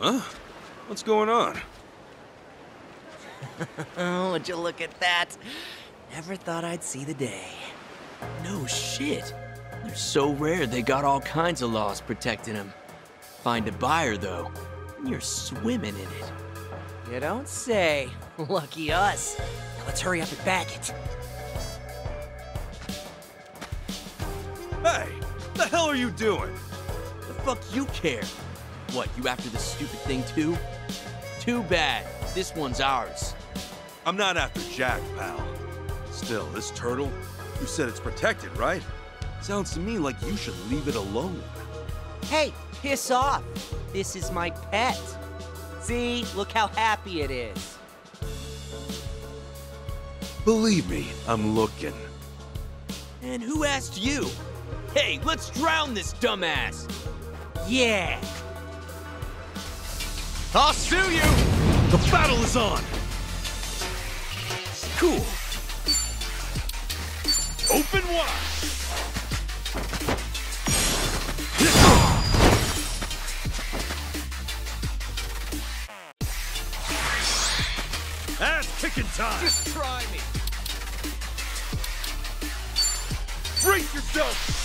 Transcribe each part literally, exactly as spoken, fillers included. Huh? What's going on? Oh, would you look at that? Never thought I'd see the day. No shit. They're so rare they got all kinds of laws protecting them. Find a buyer, though, and you're swimming in it. You don't say. Lucky us. Now let's hurry up and bag it. Hey! What the hell are you doing? The fuck you care? What, you after this stupid thing too? Too bad. This one's ours. I'm not after Jack, pal. Still, this turtle? You said it's protected, right? Sounds to me like you should leave it alone. Hey, piss off! This is my pet. See? Look how happy it is. Believe me, I'm looking. And who asked you? Hey, let's drown this dumbass! Yeah! I'll sue you! The battle is on! Cool. Open wide! Ass kicking time! Just try me! Brace yourself!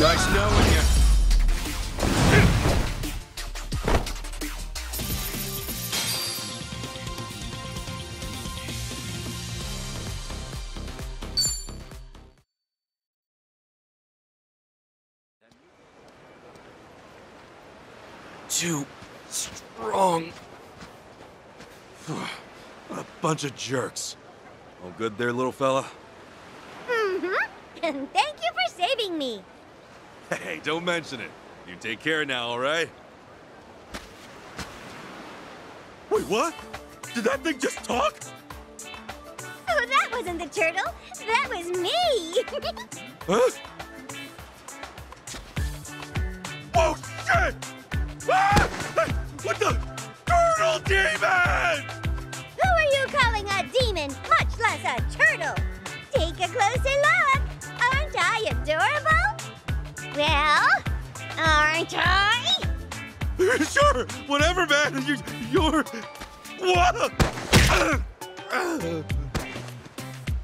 Nice knowing you. Too strong. What a bunch of jerks. All good there, little fella? Mm-hmm. And thank you for saving me. Hey, don't mention it. You take care now, all right? Wait, what? Did that thing just talk? Oh, that wasn't the turtle. That was me. Huh? Oh, shit! Ah! What the? Turtle demon! Who are you calling a demon, much less a turtle? Take a closer look. Aren't I adorable? Well, aren't I? Sure, whatever, man. You, you're... What?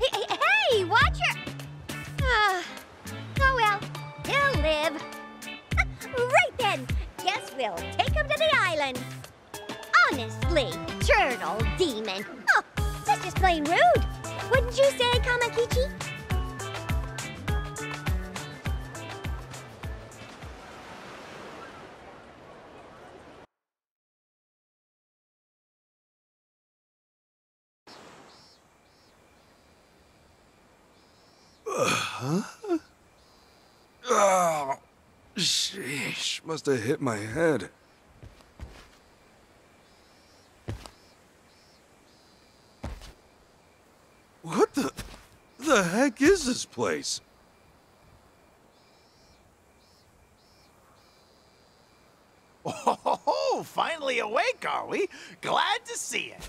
Hey, hey, watch your... Oh, oh well, he'll live. Right then, guess we'll take him to the island. Honestly, turtle demon. Oh, that's just plain rude. Wouldn't you say, Kamakichi? Uh, huh? Oh, sheesh, must have hit my head. What the... the heck is this place? Oh, finally awake, are we? Glad to see it.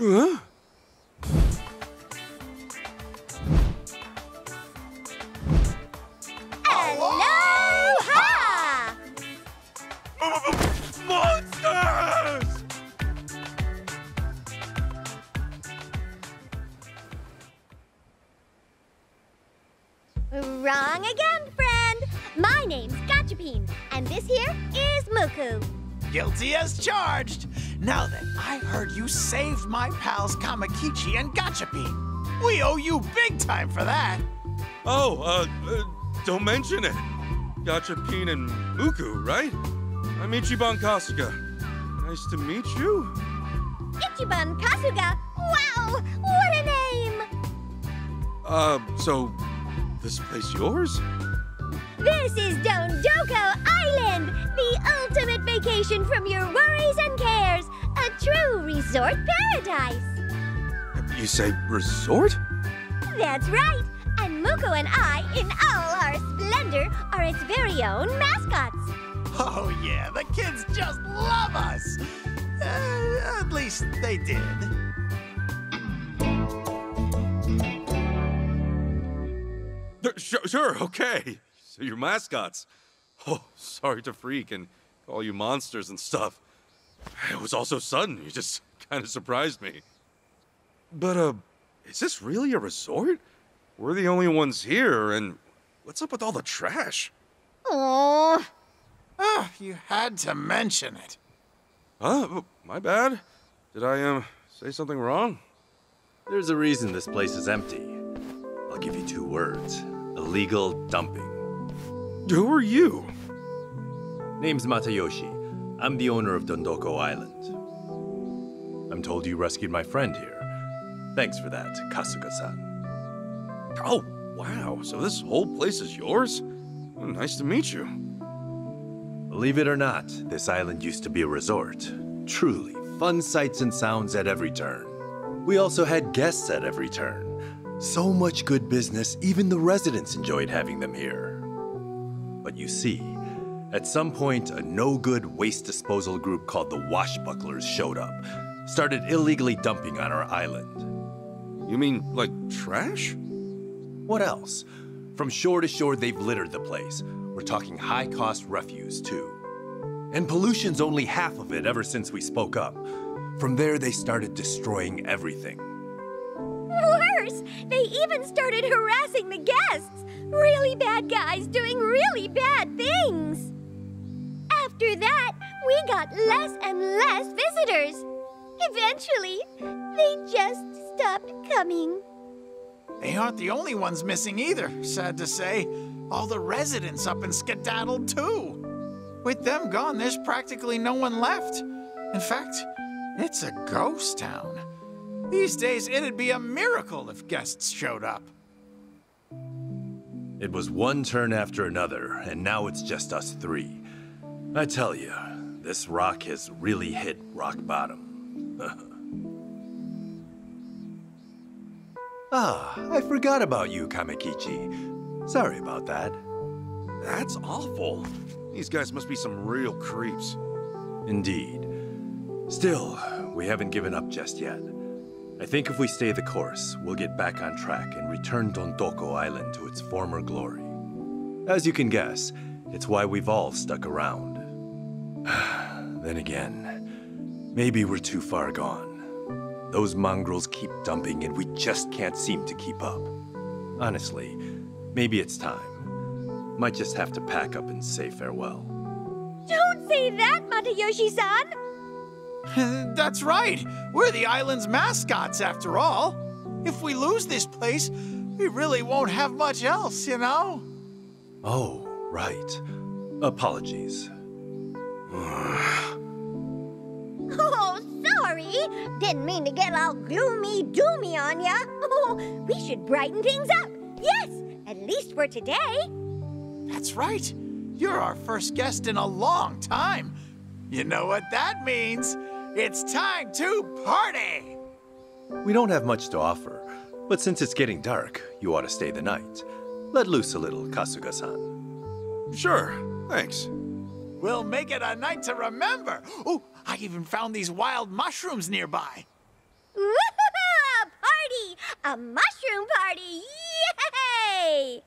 Huh? Aloha! Monsters! Wrong again, friend. My name's Gachapine, and this here is Muku. Guilty as charged. Now then, I heard you saved my pals Kamakichi and Gachapine. We owe you big time for that. Oh, uh... uh... don't mention it. Gachapine and Muku, right? I'm Ichiban Kasuga. Nice to meet you. Ichiban Kasuga? Wow! What a name! Uh, so, this place yours? This is Dondoko Island, the ultimate vacation from your worries and cares. A true resort paradise. You say resort? That's right. And Muku and I, in all our splendor, are its very own mascots. Oh yeah, the kids just love us! Uh, at least they did. Sure, sure, okay. So you're mascots. Oh, sorry to freak and call you monsters and stuff. It was all so sudden, you just kind of surprised me. But, uh, is this really a resort? We're the only ones here, and what's up with all the trash? Aww. Oh, you had to mention it. Huh? My bad? Did I, um, say something wrong? There's a reason this place is empty. I'll give you two words. Illegal dumping. Who are you? Name's Matayoshi. I'm the owner of Dondoko Island. I'm told you rescued my friend here. Thanks for that, Kasuga-san. Oh, wow. So this whole place is yours? Well, nice to meet you. Believe it or not, this island used to be a resort. Truly, fun sights and sounds at every turn. We also had guests at every turn. So much good business, even the residents enjoyed having them here. But you see, at some point, a no-good waste disposal group called the Washbucklers showed up, started illegally dumping on our island. You mean, like, trash? What else? From shore to shore, they've littered the place. We're talking high-cost refuse, too. And pollution's only half of it ever since we spoke up. From there, they started destroying everything. Worse! They even started harassing the guests! Really bad guys doing really bad things! After that, we got less and less visitors. Eventually, they just stopped coming. They aren't the only ones missing either, sad to say. All the residents up and skedaddled too. With them gone, there's practically no one left. In fact, it's a ghost town. These days, it'd be a miracle if guests showed up. It was one turn after another, and now it's just us three. I tell you, this rock has really hit rock bottom. Ah, I forgot about you, Kamakichi. Sorry about that. That's awful. These guys must be some real creeps. Indeed. Still, we haven't given up just yet. I think if we stay the course, we'll get back on track and return Dondoko Island to its former glory. As you can guess, it's why we've all stuck around. Then again, maybe we're too far gone. Those mongrels keep dumping and we just can't seem to keep up. Honestly, maybe it's time. Might just have to pack up and say farewell. Don't say that, Matayoshi-san! That's right! We're the island's mascots, after all. If we lose this place, we really won't have much else, you know? Oh, right. Apologies. Oh, sorry! Didn't mean to get all gloomy-doomy on ya. Oh, we should brighten things up. Yes, at least for today. That's right. You're our first guest in a long time. You know what that means. It's time to party! We don't have much to offer, but since it's getting dark, you ought to stay the night. Let loose a little, Kasuga-san. Sure, thanks. We'll make it a night to remember. Oh, I even found these wild mushrooms nearby. Woo-hoo-hoo! Party! A mushroom party! Yay!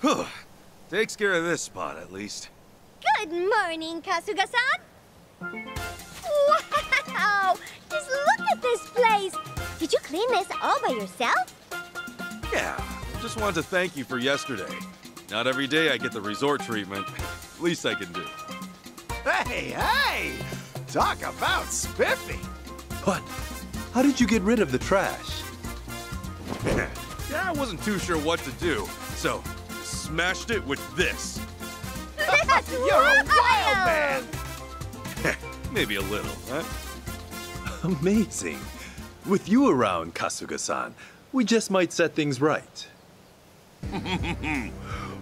Whew. Takes care of this spot, at least. Good morning, Kasuga-san! Wow! Just look at this place! Did you clean this all by yourself? Yeah. Just wanted to thank you for yesterday. Not every day I get the resort treatment. Least I can do. Hey, hey! Talk about spiffy! But how did you get rid of the trash? Yeah, I wasn't too sure what to do, so smashed it with this. That's You're wild. a wild man! Maybe a little, huh? Amazing. With you around, Kasuga-san, we just might set things right.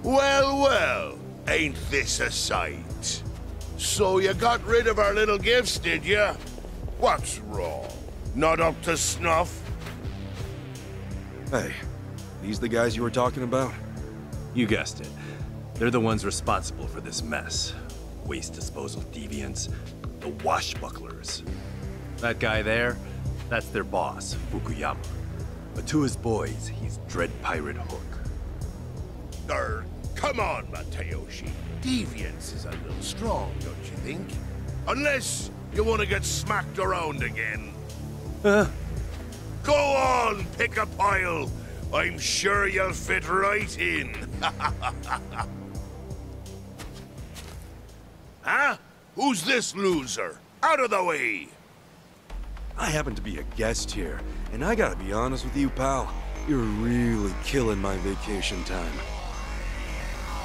Well, well, ain't this a sight? So you got rid of our little gifts, did you? What's wrong? Not up to snuff? Hey, these the guys you were talking about? You guessed it. They're the ones responsible for this mess. Waste disposal deviants, the Washbucklers. That guy there, that's their boss, Fukuyama. But to his boys, he's Dread Pirate Hook. Er, come on, Matayoshi. Deviance is a little strong, don't you think? Unless you want to get smacked around again. Huh? Go on, pick a pile. I'm sure you'll fit right in. Huh? Who's this loser? Out of the way! I happen to be a guest here, and I gotta be honest with you, pal. You're really killing my vacation time.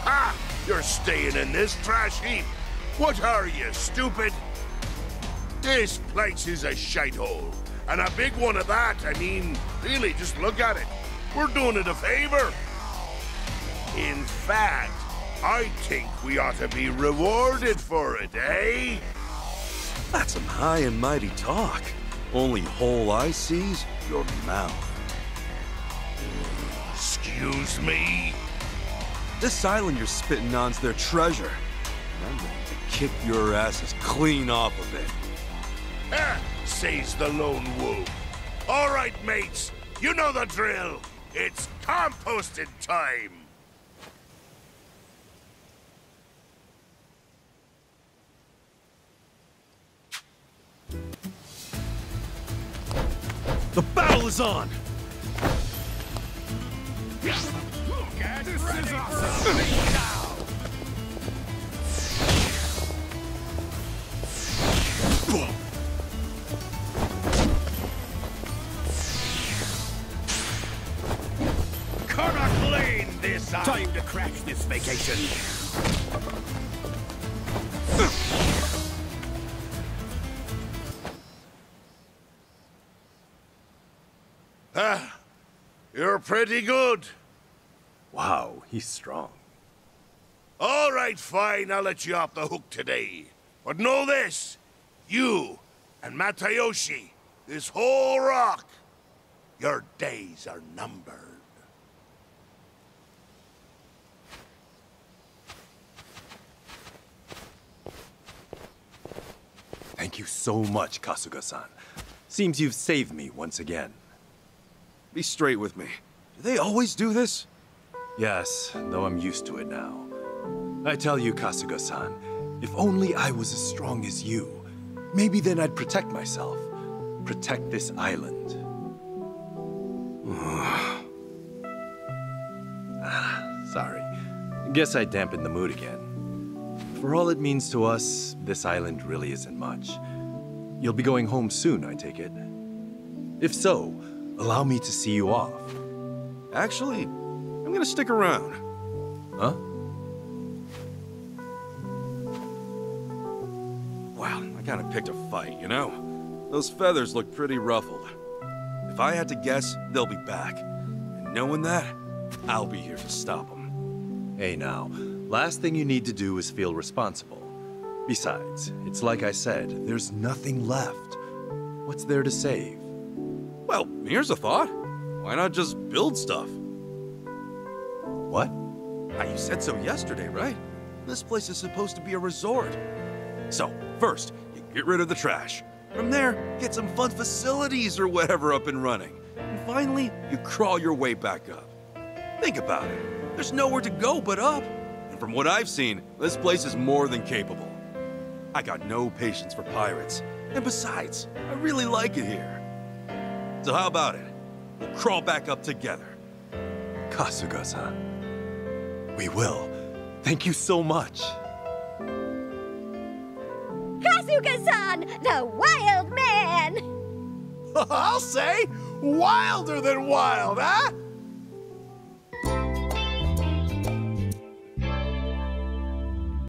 Ha! You're staying in this trash heap! What are you, stupid? This place is a shithole, and a big one of that. I mean, really, just look at it. We're doing it a favor. In fact, I think we ought to be rewarded for it, eh? That's some high and mighty talk. Only hole I see's your mouth. Excuse me? This island you're spitting on's their treasure. And I'm going to kick your asses clean off of it. Ah, says the lone wolf. All right, mates, you know the drill. It's composting time. The battle is on! This is awesome! Karak Lane this up. Time to crash this vacation! Ah, you're pretty good. Wow, he's strong. All right, fine, I'll let you off the hook today. But know this, you and Matayoshi, this whole rock, your days are numbered. Thank you so much, Kasuga-san. Seems you've saved me once again. Be straight with me. Do they always do this? Yes, though I'm used to it now. I tell you, Kasuga-san, if only I was as strong as you, maybe then I'd protect myself. Protect this island. Ah, sorry. Guess I dampened the mood again. For all it means to us, this island really isn't much. You'll be going home soon, I take it. If so, allow me to see you off. Actually, I'm gonna stick around. Huh? Wow, I kinda picked a fight, you know? Those feathers look pretty ruffled. If I had to guess, they'll be back. And knowing that, I'll be here to stop them. Hey now, last thing you need to do is feel responsible. Besides, it's like I said, there's nothing left. What's there to save? Well, here's a thought. Why not just build stuff? What? Ah, you said so yesterday, right? This place is supposed to be a resort. So, first, you get rid of the trash. From there, get some fun facilities or whatever up and running. And finally, you crawl your way back up. Think about it. There's nowhere to go but up. And from what I've seen, this place is more than capable. I got no patience for pirates. And besides, I really like it here. So how about it? We'll crawl back up together. Kasuga-san. We will. Thank you so much. Kasuga-san, the wild man! I'll say, wilder than wild, huh?